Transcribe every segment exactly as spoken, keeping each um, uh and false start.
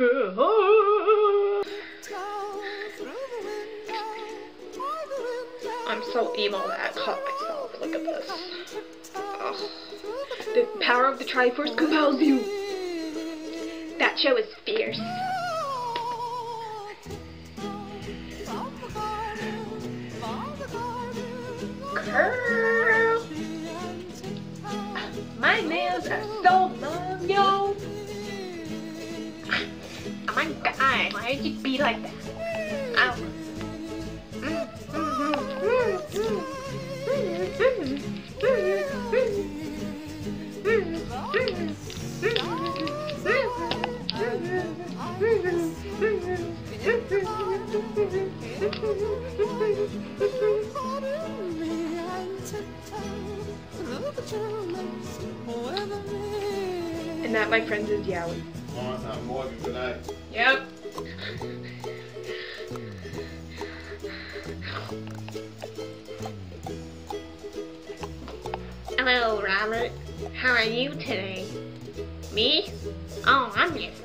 I'm so emo that I caught myself. Look at this. Ugh. The power of the Triforce compels you. That show is fierce. Girl. My nails are so long, yo. Oh my god, why did you be like that? Ow. Mm, mm, mm, mm, mm, mm, mm, mm. And that, my friends, is Yowie. Yep. Hello, Robert. How are you today? Me? Oh, I'm just,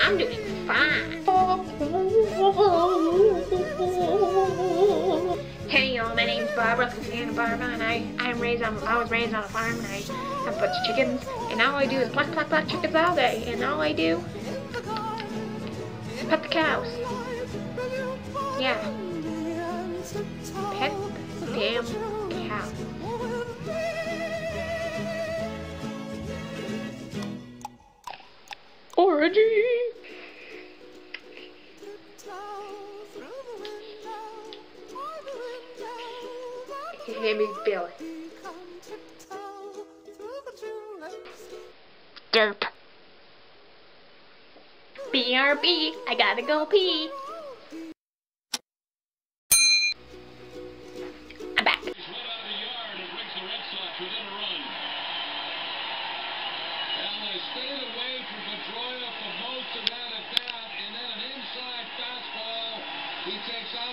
I'm doing fine. Hey y'all, my name's Barbara from Santa Barbara, and I, I'm raised on, I was raised on a farm, and I have a bunch of chickens, and all I do is pluck, pluck, pluck chickens all day, and all I do is pet the cows. Yeah. Pet the damn cows. Orgy! His name is Billy. Derp. B R B, I gotta go pee. I'm back. He's right out of the yard and makes the Red Sox within a run. And they stayed away from Pedroia for most of that at bat, and then an inside fastball. He takes out.